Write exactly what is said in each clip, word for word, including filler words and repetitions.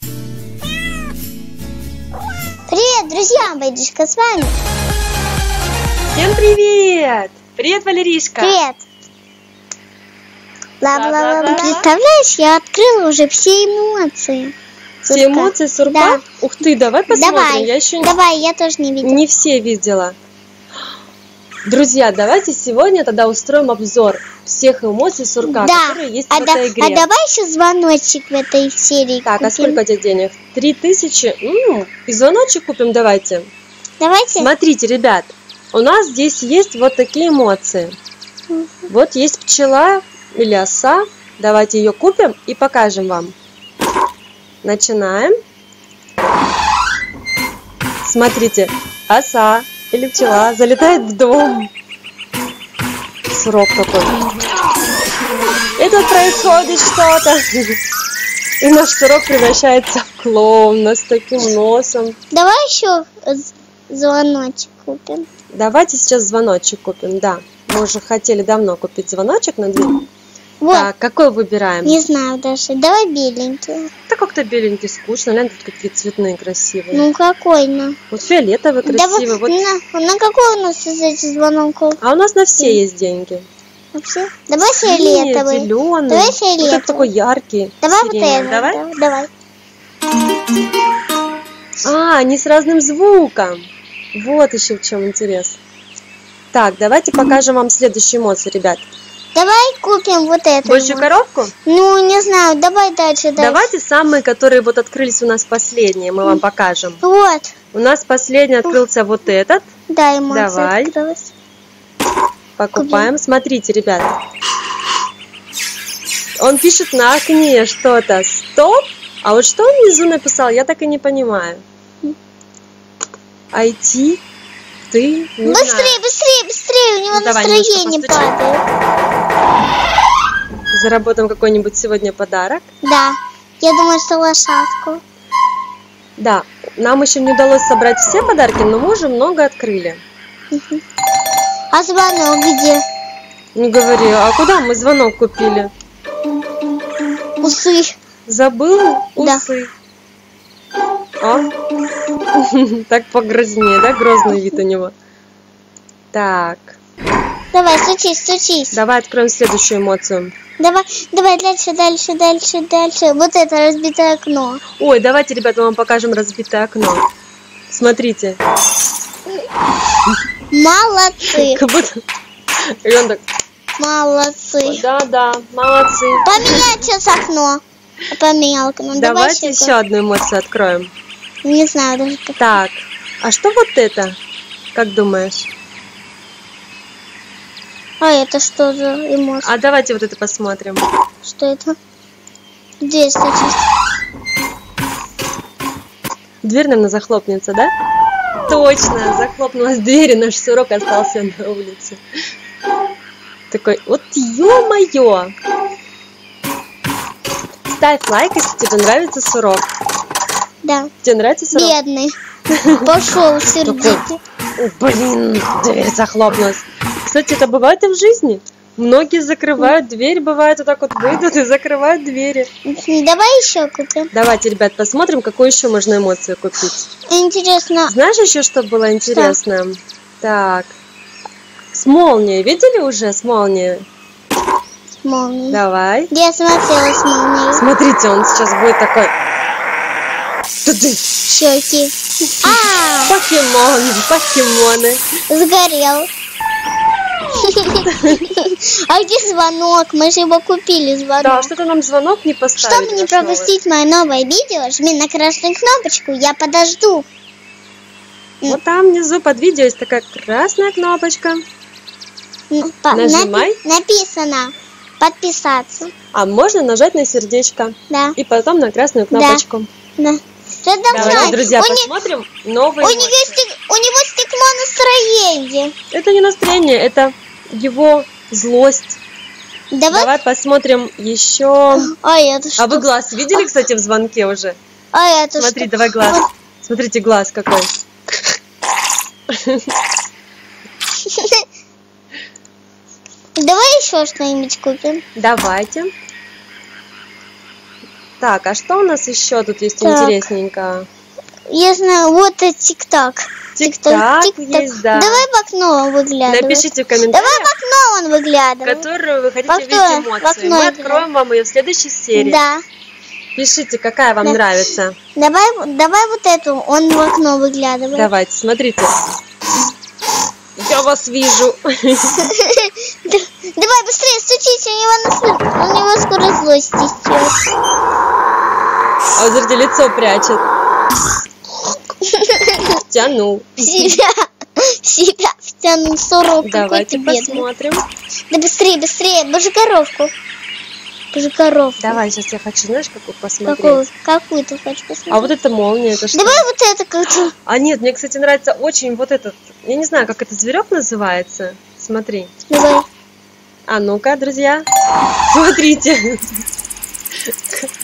Привет, друзья! Валеришка с вами. Всем привет! Привет, Валеришка! Привет! Ла-ла-ла-ла. Представляешь, я открыла уже все эмоции. Сурка. Все эмоции сурка? Да. Ух ты, давай посмотрим. Давай, я, еще не... давай, я тоже не видела. Не все видела. Друзья, давайте сегодня тогда устроим обзор всех эмоций сурка, да. которые есть а в да... этой игре. А давай еще звоночек в этой серии Так, купим. А сколько у тебя денег? три тысячи. М-м, и звоночек купим давайте. Давайте. Смотрите, ребят, у нас здесь есть вот такие эмоции. Угу. Вот есть пчела или оса. Давайте ее купим и покажем вам. Начинаем. Смотрите, оса или пчела залетает в дом. Сурок такой. И тут происходит что-то. И наш сурок превращается в клоуна с таким носом. Давай еще звоночек купим. Давайте сейчас звоночек купим, да. Мы уже хотели давно купить звоночек на дверь. Вот. Так, какой выбираем? Не знаю даже. Давай беленький. Да как-то беленький скучно. Наверное, тут какие цветные красивые. Ну какой на? Вот фиолетовый красивый. Да, вот... на, на какой у нас из этих звонков? А у нас на все есть деньги. На все? Давай фиолетовый. Зеленый. Давай фиолетовый. Вот такой яркий. Давай сиреневый. Вот это. Давай? Давай. А, они с разным звуком. Вот еще в чем интерес. Так, давайте покажем вам следующие эмоции, ребят. Давай купим вот эту. Большую коробку? Ну, не знаю, давай дальше, дальше. Давайте самые, которые вот открылись у нас последние, мы вам покажем. Вот. У нас последний открылся вот этот. Да, эмоция давай. Открылась. Покупаем. Купим. Смотрите, ребят. Он пишет на окне что-то. Стоп. А вот что он внизу написал, я так и не понимаю. Айти. Ты, быстрее, знаю. быстрее, быстрее, у него ну, настроение падает. Заработаем какой-нибудь сегодня подарок. Да, я думаю, что лошадку. Да, нам еще не удалось собрать все подарки, но мы уже много открыли. Угу. А звонок где? Не говори, а куда мы звонок купили? Усы. Забыл усы. Да. О, так погрознее, да, грозный вид у него. Так. Давай, стучись, стучись. Давай откроем следующую эмоцию. Давай, давай, дальше, дальше, дальше, дальше. Вот это разбитое окно. Ой, давайте, ребята, вам покажем разбитое окно. Смотрите. Молодцы. Как будто... И он так... Молодцы. Да, да, молодцы. Поменять сейчас окно. Поменял окно. Давайте давай еще одну эмоцию откроем. Не знаю даже как. Так, а что вот это? Как думаешь? А это что за эмоция? А давайте вот это посмотрим. Что это? Дверь стучится. Дверь, наверное, захлопнется, да? Точно, захлопнулась дверь, и наш сурок остался на улице. Такой, вот ё-моё! Ставь лайк, если тебе нравится сурок. Да. Тебе нравится сурок? Бедный. Пошел сердитый. Блин, дверь захлопнулась. Кстати, это бывает и в жизни. Многие закрывают дверь, бывает вот так вот выйдут и закрывают двери. Давай еще купим. Давайте, ребят, посмотрим, какую еще можно эмоцию купить. Интересно. Знаешь еще, что было интересно? Что? Так. С молнией. Видели уже с молнией? Молнии. Давай. Я смотрела с молнией. Смотрите, он сейчас будет такой. Щеки. А! Покемоны, покемоны. Сгорел. А где звонок? Мы же его купили, звонок. Да, что-то нам звонок не поставили. Чтобы не пропустить мое новое видео, жми на красную кнопочку, я подожду. Вот там внизу под видео есть такая красная кнопочка. Нажимай. Написано. Подписаться. А можно нажать на сердечко. Да. И потом на красную кнопочку. Да. Да. Давай, друзья, у посмотрим не... новые. У, стек... у него стекло настроение. Это не настроение, это его злость. Давай, Давай посмотрим еще. А, это что? А вы глаз видели, кстати, в звонке уже? А это Смотри, что? давай глаз. Вот. Смотрите, глаз какой. Давай еще что-нибудь купим. Давайте. Так, а что у нас еще тут есть так. интересненько? Я знаю, вот и тик-так. Тик-так есть, да. Давай в окно он выглядывает. Напишите в комментариях. Давай в окно он выглядывает. Которую вы хотите видеть эмоции. Мы откроем вам ее в следующей серии. Да. Пишите, какая вам да. нравится. Давай, давай вот эту, он в окно выглядывает. Давайте, смотрите. Я вас вижу. Давай быстрее, стучите, у него скоро злость течет. А вот, смотрите, лицо прячет. Втянул. Себя, себя втянул сорок. Давайте посмотрим. Да быстрее, быстрее, боже коровку. Боже коровку. Давай, сейчас я хочу, знаешь, какую посмотреть. Какую? Какую ты хочешь посмотреть? А вот эта молния, это что? Давай вот это как-то. А нет, мне, кстати, нравится очень вот этот. Я не знаю, как этот зверек называется. Смотри. Давай. А ну-ка, друзья, смотрите.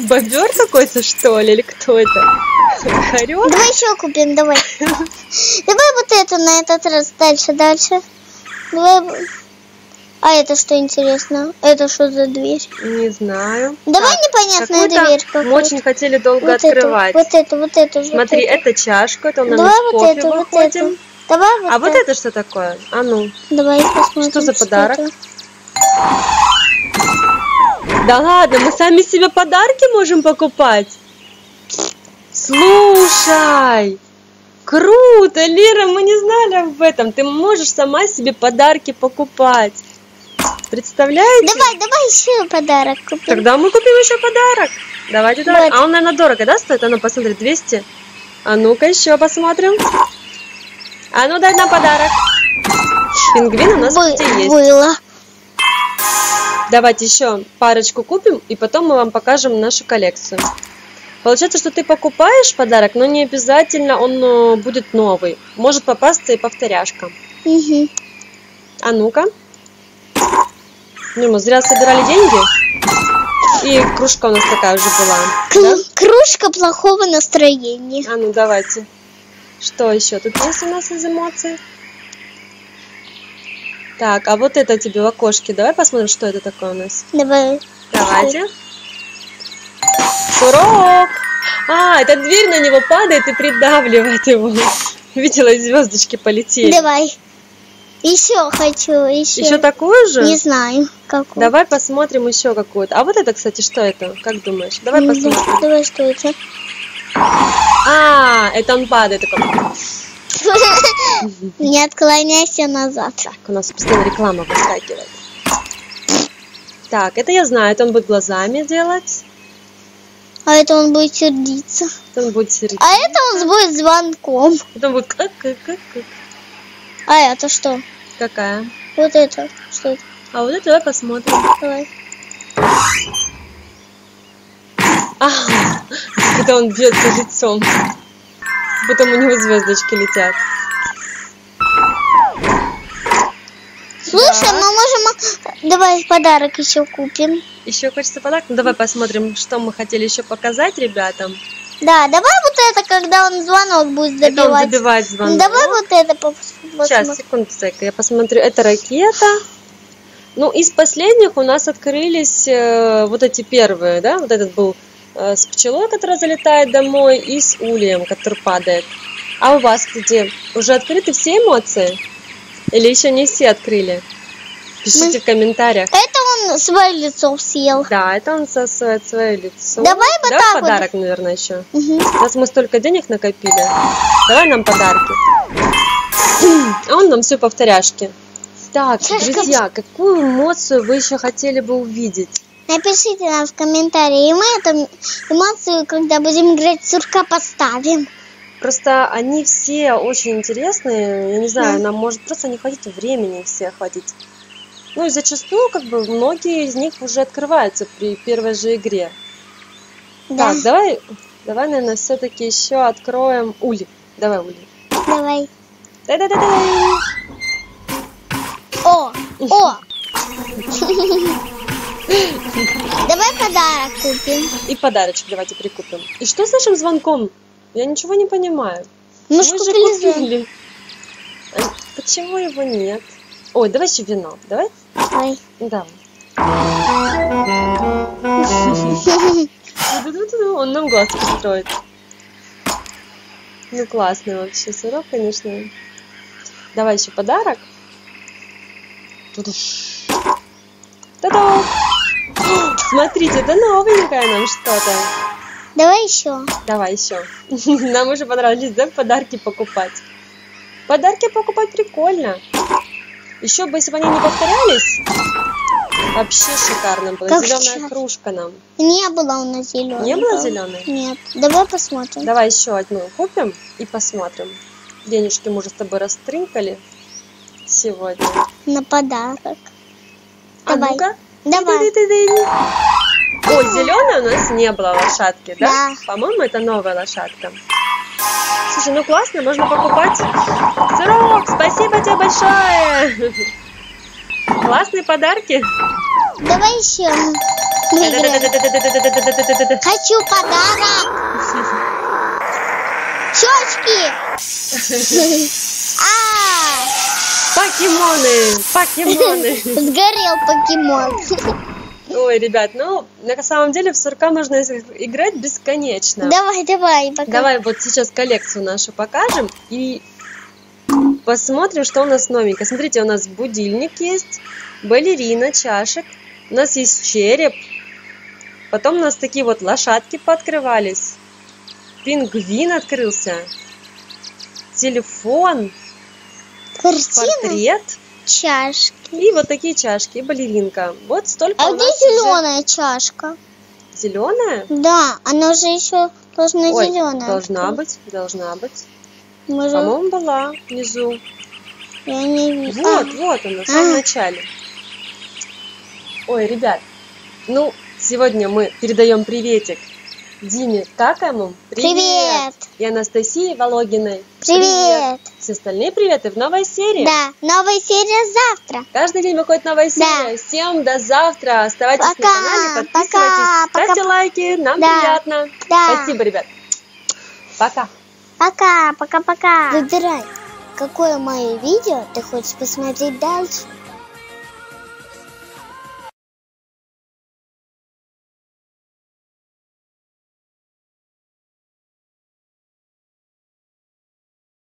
Бобер какой-то, что ли, или кто это? Хорек? Давай еще купим, давай. Давай вот эту на этот раз. Дальше, дальше. Давай. А это что интересно? Это что за дверь? Не знаю. Давай так, непонятная дверь какая-то. Мы очень хотели долго вот открывать. Эту, вот это, вот это. Смотри, вот это. это чашка, это у нас кофе выходим. Вот это. Давай вот а это. вот это что такое? А ну. Давай посмотрим. Что за подарок? Что да ладно, мы сами себе подарки можем покупать. Слушай, круто, Лера, мы не знали об этом. Ты можешь сама себе подарки покупать. Представляете? Давай, давай еще подарок купим. Тогда мы купим еще подарок. Давайте, давай. А он, наверное, дорого, да, стоит? А ну, посмотри, двести. А ну-ка, еще посмотрим. А ну, дай нам подарок. Пингвин у нас Бы в есть. Было. Давайте еще парочку купим, и потом мы вам покажем нашу коллекцию. Получается, что ты покупаешь подарок, но не обязательно он будет новый. Может попасться и повторяшка. Угу. А ну-ка. Ну, мы зря собирали деньги. И кружка у нас такая уже была. К да? Кружка плохого настроения. А ну, давайте. Что еще тут есть у нас из эмоций? Так, а вот это тебе в окошке. Давай посмотрим, что это такое у нас. Давай. Давайте. Курок. А, эта дверь на него падает и придавливает его. Видела, звездочки полетели. Давай. Еще хочу, еще. Еще такую же? Не знаю, какую. Давай посмотрим еще какую-то. А вот это, кстати, что это? Как думаешь? Давай посмотрим. Давай, что это? А, это он падает такой. Не отклоняйся назад. Так, у нас постоянно реклама выскакивает. Так, это я знаю, это он будет глазами делать. А это он будет сердиться. Это он будет сердиться. А это он будет звонком. Это будет как, как, как, как. А это что? Какая? Вот это. Что это? А вот это давай посмотрим. Давай. А, когда он бьется лицом. Потом у него звездочки летят. Слушай, да. мы можем... Давай подарок еще купим. Еще хочется подарок? Ну, давай посмотрим, что мы хотели еще показать ребятам. Да, давай вот это, когда он звонок будет забивать. Это он забивает звонок. Давай вот это посмотрим. Сейчас, секунду, я посмотрю. Это ракета. Ну, из последних у нас открылись э, вот эти первые, да? Вот этот был э, с пчелой, которая залетает домой, и с ульем, который падает. А у вас, кстати, уже открыты все эмоции? Или еще не все открыли? Пишите Мы... в комментариях. Это он свое лицо съел. Да, это он сосует свое лицо. Давай вот Давай так подарок, вот. наверное, еще. Угу. У нас мы столько денег накопили. Давай нам подарки. А он нам все повторяшки. Так, Чашка... друзья, какую эмоцию вы еще хотели бы увидеть? Напишите нам в комментарии. И мы эту эмоцию, когда будем играть сурка, поставим. Просто они все очень интересные. Я не знаю, да. нам может просто не хватить времени все хватить. Ну и зачастую, как бы, многие из них уже открываются при первой же игре. Да. Так, давай, давай, наверное, все-таки еще откроем Ули. Давай, Ули. Давай. Да-да-да-да. О, о. Давай подарок купим. И подарочек давайте прикупим. И что с нашим звонком? Я ничего не понимаю. Мы же купили. Почему его нет? Ой, давай еще вино. Давай? Давай. Давай. Он нам глаз построит. Ну, классный вообще сырок, конечно. Давай еще подарок. Та-дам! Смотрите, это новенькая нам что-то. Давай еще. Давай еще. Нам уже понравились, да, подарки покупать. Подарки покупать прикольно. Еще бы, если бы они не повторялись, вообще шикарно было. Как зеленая сейчас? Кружка нам. Не было у нас зеленой. Не было зеленой? Нет. Давай посмотрим. Давай еще одну купим и посмотрим. Денежки мы уже с тобой растринкали сегодня. На подарок. А давай. Ну-ка. Давай. Ой, зеленой у нас не было лошадки, да? Да. По-моему, это новая лошадка. Слушай, ну классно, можно покупать сырок. Спасибо тебе большое. Классные подарки. Давай еще. Хочу подарок. Щечки. Покемоны. Покемоны. Сгорел покемон. Ой, ребят, ну, на самом деле в сырка можно играть бесконечно. Давай, давай, пока. Давай вот сейчас коллекцию нашу покажем и посмотрим, что у нас новенькое. Смотрите, у нас будильник есть, балерина, чашек, у нас есть череп, потом у нас такие вот лошадки пооткрывались, пингвин открылся, телефон, картина? Портрет. Чашки. И вот такие чашки, и балеринка. Вот столько. А где зеленая уже... чашка? Зеленая? Да, она же еще должна зеленая. Должна открыть. быть, должна быть. Может... По-моему, была внизу. Я не вижу. Вот, а. вот она, в самом а. начале. Ой, ребят, ну, сегодня мы передаем приветик Диме Какому. Привет. Привет. И Анастасии Вологиной. Привет. Привет. Все остальные приветы в новой серии. Да, новая серия завтра. Каждый день выходит новая серия. Да. Всем до завтра. Оставайтесь пока. на канале, подписывайтесь, пока. ставьте пока. лайки. Нам да. приятно. Да. Спасибо, ребят. Пока. Пока, пока, пока. Выбирай, какое мое видео ты хочешь посмотреть дальше.